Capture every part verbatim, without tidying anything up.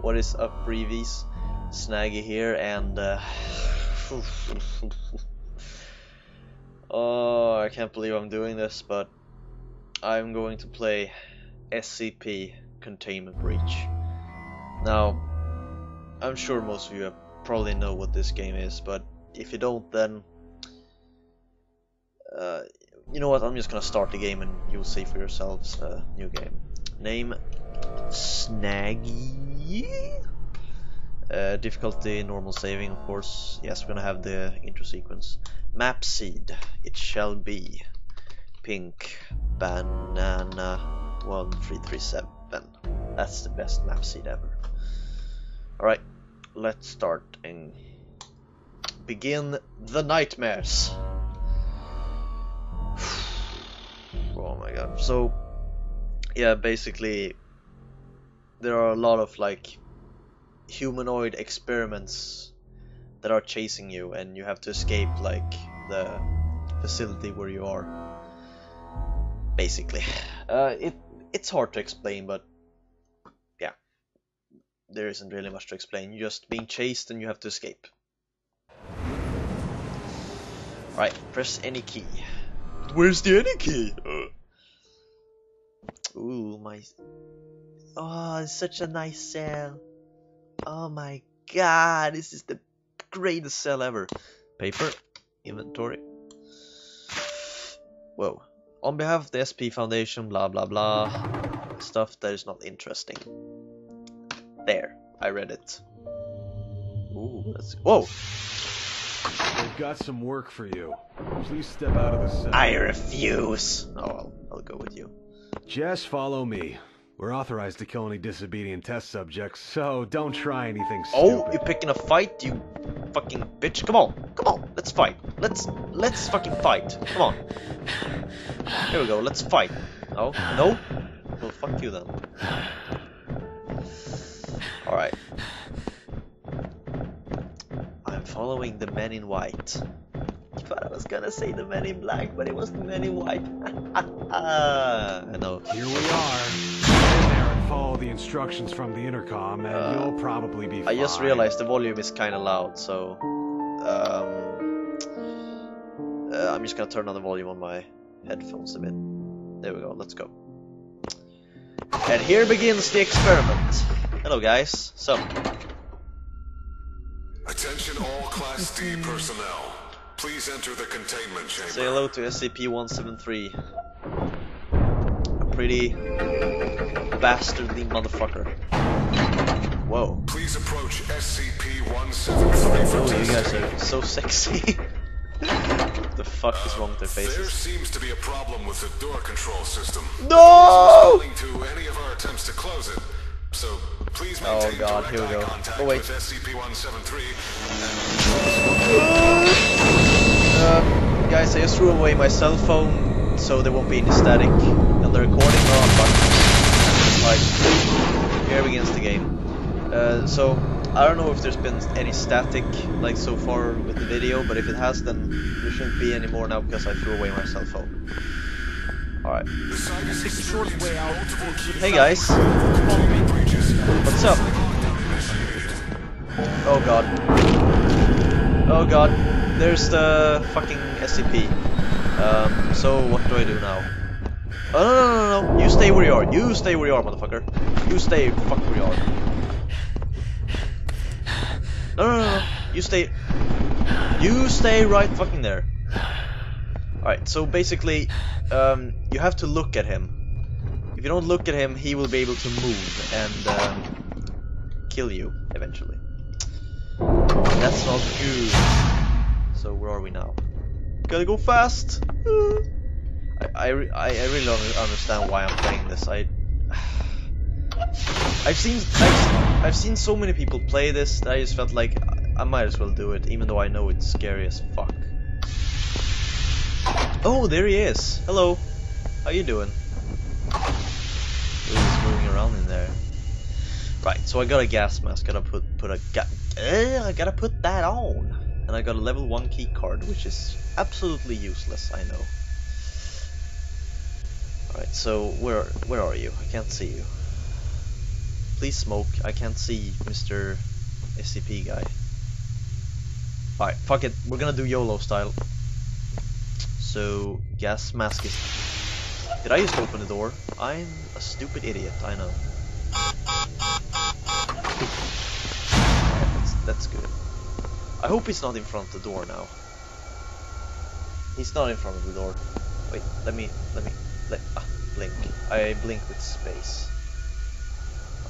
what is up, Breevies? Snaggy here, and uh, oh, I can't believe I'm doing this, but I'm going to play S C P Containment Breach. Now, I'm sure most of you probably know what this game is, but if you don't, then uh, you know what, I'm just gonna start the game and you'll see for yourselves. Uh, new game. Name Snaggy. Uh, difficulty normal saving, of course. Yes, we're gonna have the intro sequence. Map seed. It shall be pink banana one three three seven. That's the best map seed ever. Alright, let's start and begin the nightmares. Oh my god. So yeah, basically there are a lot of like humanoid experiments that are chasing you, and you have to escape like the facility where you are, basically. uh, it it's hard to explain, but yeah, there isn't really much to explain. You're just being chased and you have to escape. Right, press any key. Where's the any key? Ooh, my, oh, it's such a nice cell. Oh my god, this is the greatest cell ever. Paper, inventory. Whoa. On behalf of the S C P Foundation, blah blah blah. Stuff that is not interesting. There, I read it. Ooh, that's, whoa. They've got some work for you. Please step out of the cell. I refuse. No, I'll, I'll go with you. Just follow me. We're authorized to kill any disobedient test subjects, so don't try anything stupid. Oh, you're picking a fight, you fucking bitch. Come on, come on, let's fight. Let's, let's fucking fight. Come on. Here we go, let's fight. No, no? Well, fuck you then. Alright. I'm following the men in white. I thought I was gonna say the men in black, but it was the men in white. I know. Here we are. Follow the instructions from the intercom, and uh, you'll probably be fine. I just realized the volume is kind of loud, so um, uh, I'm just gonna turn on the volume on my headphones a bit. There we go. Let's go. And here begins the experiment. Hello, guys. So, attention, all Class D personnel. Please enter the containment chamber. Say hello to S C P one seven three. A pretty bastardly motherfucker. Whoa. Please approach S C P one seven three for testing. Oh, you guys are so sexy. What the fuck uh, is wrong with their faces? There seems to be a problem with the door control system. No! It's responding to any of our attempts to close it. So please maintain oh god, here we go. Oh wait. S C P one seven three. Uh, guys, I just threw away my cell phone so there won't be any static and the recording. Oh fuck. Right, here begins the game. Uh, so, I don't know if there's been any static like so far with the video, but if it has, then there shouldn't be any more now because I threw away my cell phone. Alright. Hey guys! What's up? Oh god. Oh god. There's the fucking S C P. Um, so, what do I do now? Oh, no, no, no, no, you stay where you are, you stay where you are, motherfucker. You stay fuck where you are. No, no, no, no, you stay... You stay right fucking there. Alright, so basically, um, you have to look at him. If you don't look at him, he will be able to move and um, kill you, eventually. That's not good. So where are we now? Gotta go fast! I, I, I really don't understand why I'm playing this. I I've seen I've, I've seen so many people play this that I just felt like I might as well do it, even though I know it's scary as fuck. Oh, there he is. Hello. How you doing? Ooh, he's moving around in there. Right. So I got a gas mask. Gotta put put a ga uh, I gotta put that on. And I got a level one key card, which is absolutely useless. I know. Alright, so where where are you? I can't see you. Please smoke. I can't see Mister S C P guy. Alright, fuck it. We're gonna do YOLO style. So, gas mask is... Did I just open the door? I'm a stupid idiot, I know. That's, that's good. I hope he's not in front of the door now. He's not in front of the door. Wait, let me... Let me... Let... Ah, blink. I blink with space.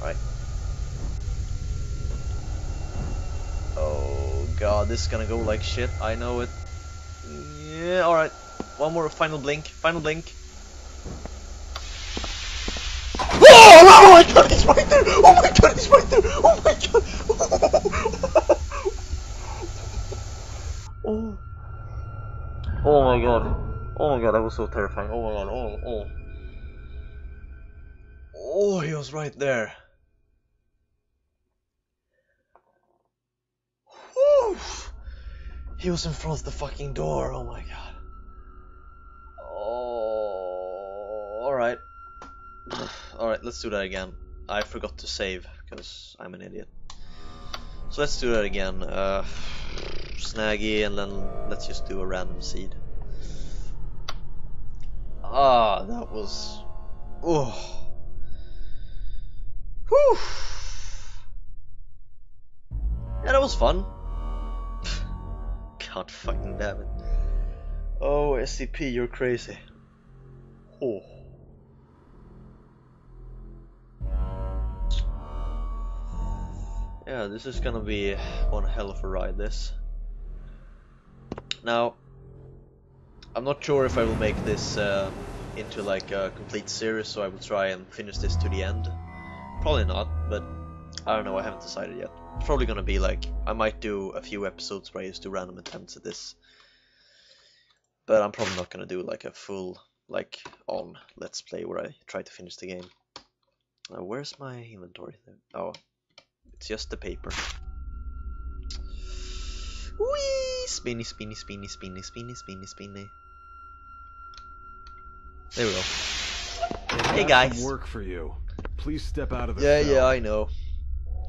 Alright. Oh god, this is gonna go like shit. I know it. Yeah, alright. One more final blink. Final blink. Oh, oh my god, he's right there! Oh my god, he's right there! Oh my god! Oh. Oh my god. Oh my god, that was so terrifying. Oh my god, oh, oh. Oh, he was right there. He was in front of the fucking door, oh my god. Oh, alright. Alright, let's do that again. I forgot to save, because I'm an idiot. So let's do that again. Uh, snaggy, and then let's just do a random seed. Ah, that was... Oh. Whew. Yeah, that was fun. God fucking damn it. Oh, S C P, you're crazy. Oh. Yeah, this is gonna be one hell of a ride, this. Now, I'm not sure if I will make this uh, into like a complete series, so I will try and finish this to the end. Probably not, but I don't know, I haven't decided yet. It's probably gonna be like, I might do a few episodes where I just do random attempts at this. But I'm probably not gonna do like a full, like, on Let's Play where I try to finish the game. Now, where's my inventory thing? Oh, it's just the paper. Whee! Spinny, spinny, spinny, spinny, spinny, spinny, spinny. There we go. Hey guys. Work for you. Please step out of the Yeah, cell. Yeah, I know.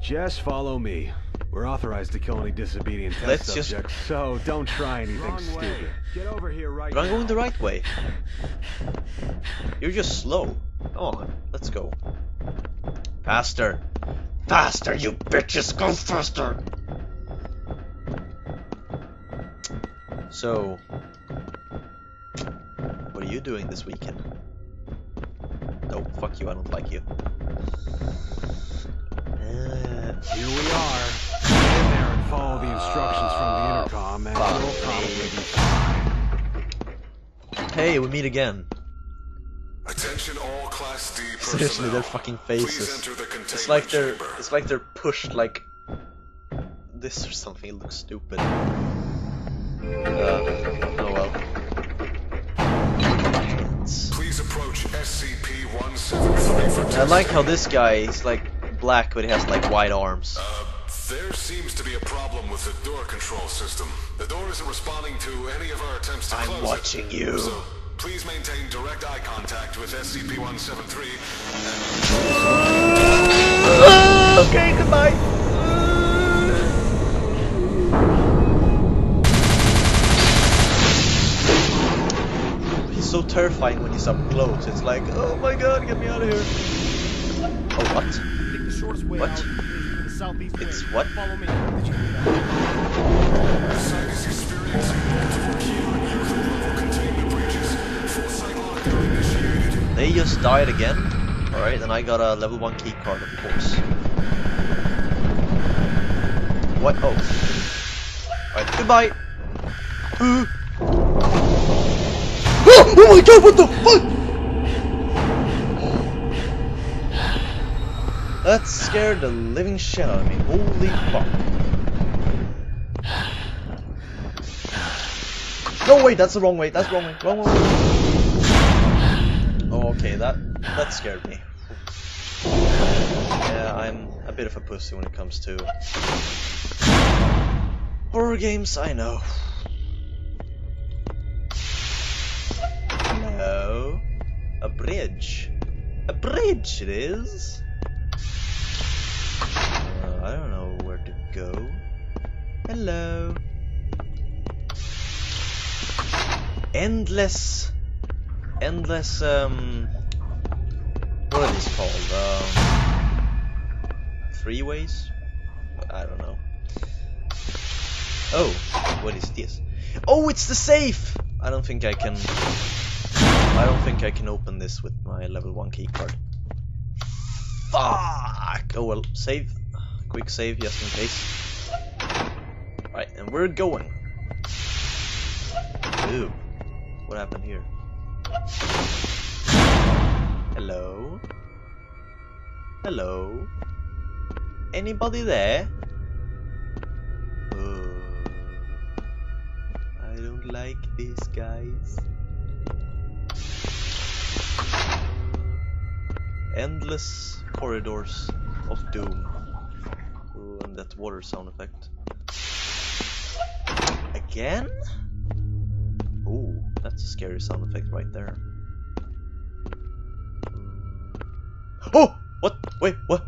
Just follow me. We're authorized to kill any disobedient test subjects, just... so don't try anything Wrong stupid. Way. Get over here right but now. I'm going the right way. You're just slow. Come on, let's go. Faster. Faster, you bitches, go faster! So, what are you doing this weekend? Oh, fuck you, I don't like you. Uh, Here we are. Get in there and follow the instructions from the intercom, and we'll probably be fine. Hey, we meet again. Attention all Class D personnel. Seriously, their fucking faces. The it's like they're chamber. It's like they're pushed like this or something. It looks stupid. Uh, oh well. I like how this guy is like black, but he has like white arms. Uh, there seems to be a problem with the door control system. The door isn't responding to any of our attempts to I'm close it. I'm watching you. So please maintain direct eye contact with S C P one seven three. And... okay, goodbye. So terrifying when he's up close. It's like, oh my god, get me out of here. Oh, what? What? It's what? Follow me. The site is experiencing multiple key containment breaches. Full site lockdown initiated. They just died again? Alright, then I got a level one key card, of course. What? Oh. Alright, goodbye. Ooh. Oh my god, what the fuck? That scared the living shit out of me. Holy fuck. No, wait, that's the wrong way. That's the wrong way. Wrong way. Oh, okay, that, that scared me. Yeah, I'm a bit of a pussy when it comes to horror games, I know. A bridge. A bridge it is. Hello. Endless... Endless, um... what are these called? Um... Three ways? I don't know. Oh, what is this? Oh, it's the safe! I don't think I can... I don't think I can open this with my level one keycard. Fuck! Oh well, save. Quick save, just in case. Right, and we're going. Ooh. What happened here? Hello? Hello? Anybody there? Oh. I don't like these guys. Endless corridors of doom. Ooh, and that water sound effect. Again? Ooh, that's a scary sound effect right there. Oh! What? Wait, what?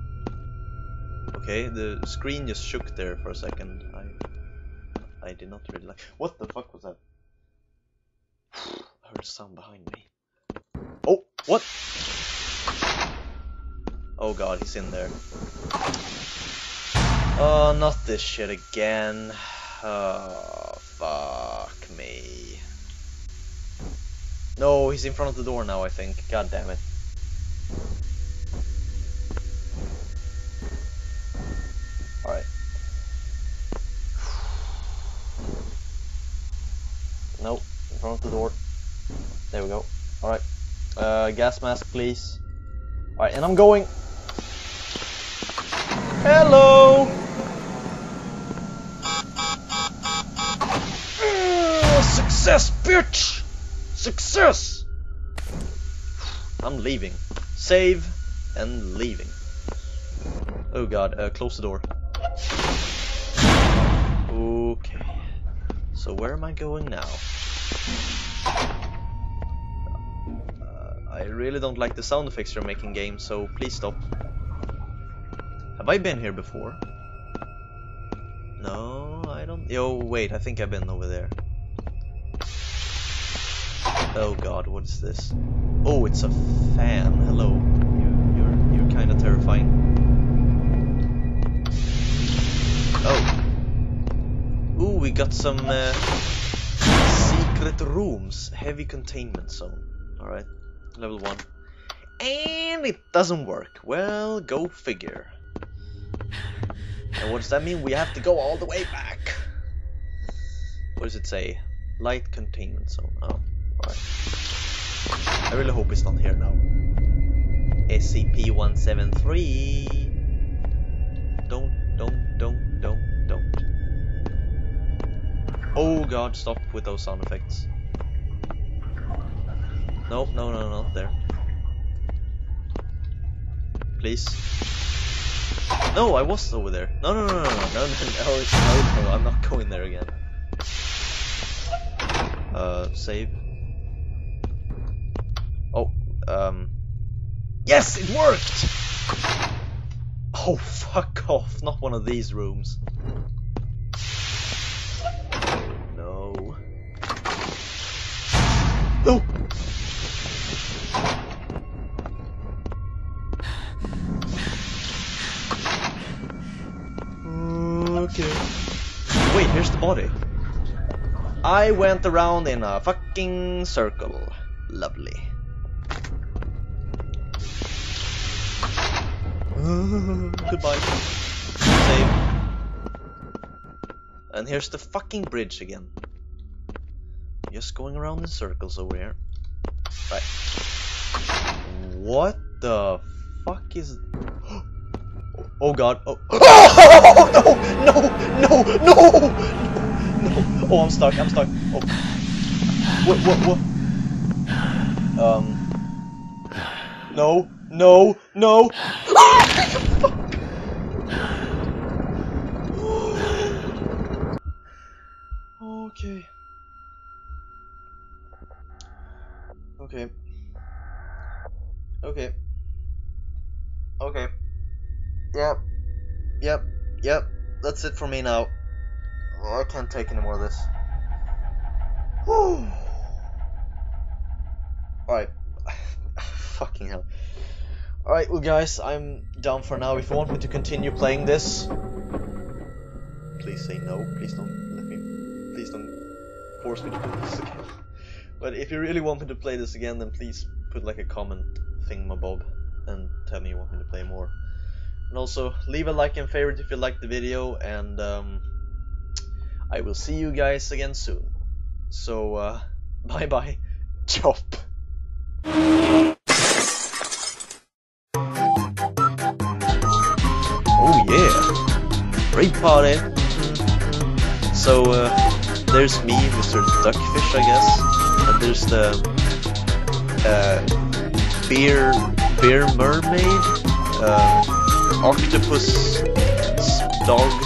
Okay, the screen just shook there for a second. I I did not really like... What the fuck was that? I heard sound behind me. Oh, what? Oh god, he's in there. Oh, not this shit again. Oh, fuck me. No, he's in front of the door now, I think. God damn it. Alright. No, in front of the door. There we go. Alright. Uh, gas mask, please. Alright, and I'm going. Hello! Uh, success, bitch! Success! I'm leaving. Save and leaving. Oh god, uh, close the door. Okay. So where am I going now? Uh, I really don't like the sound effects you're making, game, so please stop. Have I been here before? No, I don't... Yo, wait, I think I've been over there. Oh god, what is this? Oh, it's a fan. Hello. You, you're, you're kinda terrifying. Oh. Ooh, we got some uh, secret rooms. Heavy containment zone. Alright, level one. And it doesn't work. Well, go figure. And what does that mean? We have to go all the way back. What does it say? Light containment zone. Oh, alright. I really hope it's not here now. S C P one seven three. Don't, don't, don't, don't, don't. Oh god, stop with those sound effects. No, no, no, no, not there. Please. No, I was over there. No, no, no, no, no, no, no, no, no, no, I'm not going there again. Uh, save. Oh, um. Yes, it worked! Oh, fuck off, not one of these rooms. No. No! Wait, here's the body. I went around in a fucking circle. Lovely. Goodbye. Save. And here's the fucking bridge again. Just going around in circles over here. Right. What the fuck is... Oh god, oh. Oh no, no, no, no, no, no, oh I'm stuck, I'm stuck, oh, what, what, what, um, no, no, no, ah, fuck, okay, okay, okay, okay. Yep, yep, yep, that's it for me now. Well, I can't take any more of this. Whew. Alright. Fucking hell. Alright, well guys, I'm down for now. If you want me to continue playing this, please say no. Please don't let me. Please don't force me to play this again. But if you really want me to play this again, then please put like a comment thingamabob and tell me you want me to play more. And also, leave a like and favorite if you liked the video, and um, I will see you guys again soon. So, uh, bye bye. Chop! Great party! So, uh, there's me, Mister Duckfish, I guess, and there's the, uh, beer, beer mermaid, uh, octopus dog.